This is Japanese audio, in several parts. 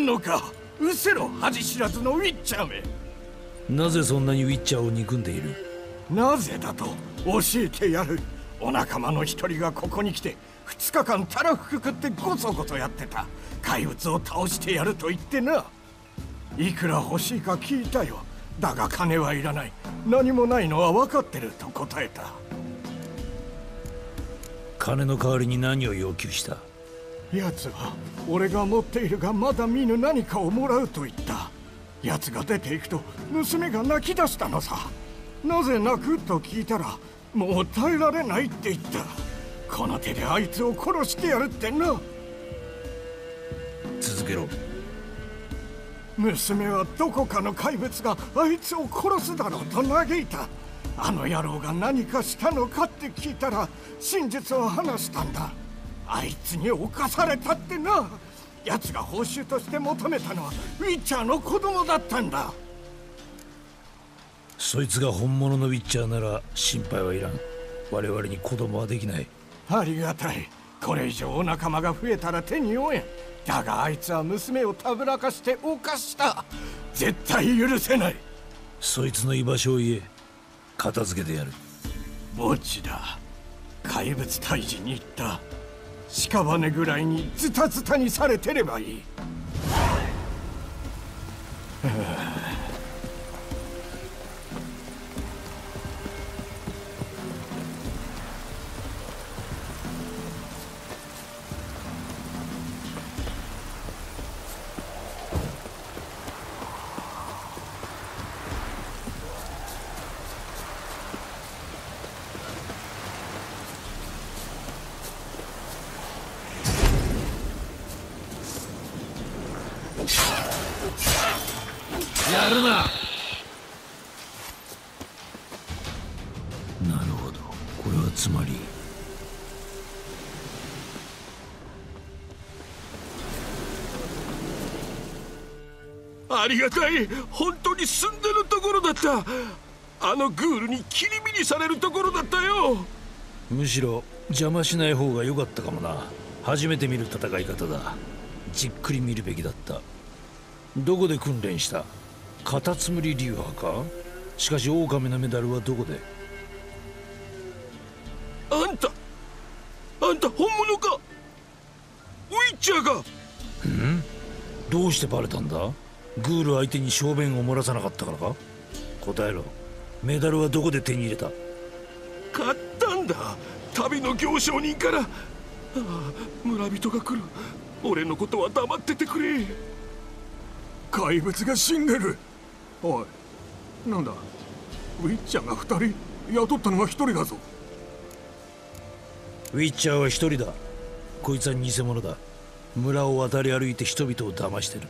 んのか。うせろ、恥知らずのウィッチャーめ。なぜそんなにウィッチャーを憎んでいる？なぜだと教えてやる。お仲間の一人がここに来て2日間たらふく食ってごそごそやってた。怪物を倒してやると言ってな。いくら欲しいか聞いたよ。だが金はいらない、何もないのは分かってると答えた。金の代わりに何を要求した？奴は俺が持っているがまだ見ぬ何かをもらうと言った。奴が出ていくと娘が泣き出したのさ。なぜ泣くと聞いたら、もう耐えられないって言った。この手であいつを殺してやるってな。続けろ。娘はどこかの怪物があいつを殺すだろうと嘆いた。あの野郎が何かしたのかって聞いたら、真実を話したんだ。あいつに侵されたってな。奴が報酬として求めたのはウィッチャーの子供だったんだ。そいつが本物のウィッチャーなら心配はいらん。我々に子供はできない。ありがたい。これ以上お仲間が増えたら手に負えん。だがあいつは娘をたぶらかして犯した。絶対許せない。そいつの居場所を言え、片付けてやる。墓地だ。怪物退治に行った。屍ぐらいにズタズタにされてればいい。ありがたい。本当に住んでるところだった。あのグールにキリビリされるところだったよ。むしろ邪魔しない方が良かったかもな。初めて見る戦い方だ。じっくり見るべきだった。どこで訓練した？カタツムリ流派か。しかしオオカミのメダルはどこで？あんた本物か？ウィッチャーが。ん？どうしてバレたんだ？グール相手に小便を漏らさなかったからか？答えろ。メダルはどこで手に入れた？買ったんだ、旅の行商人から。ああ、村人が来る。俺のことは黙っててくれ。怪物が死んでる。おい、なんだ、ウィッチャーが2人、雇ったのは1人だぞ。ウィッチャーは1人だ。こいつは偽物だ。村を渡り歩いて人々を騙してる。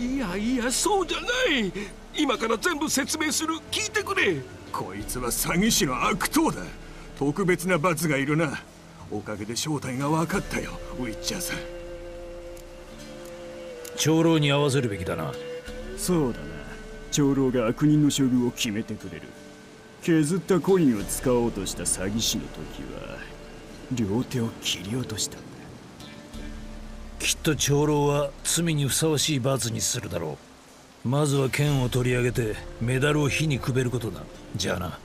いやいや、そうじゃない。今から全部説明する。聞いてくれ。こいつは詐欺師の悪党だ。特別な罰がいるな。おかげで正体が分かったよ、ウィッチャーさん。長老に合わせるべきだな。そうだな。長老が悪人の処遇を決めてくれる。削ったコインを使おうとした詐欺師の時は両手を切り落とした。きっと長老は罪にふさわしい罰にするだろう。まずは剣を取り上げてメダルを火にくべることだ。じゃあな。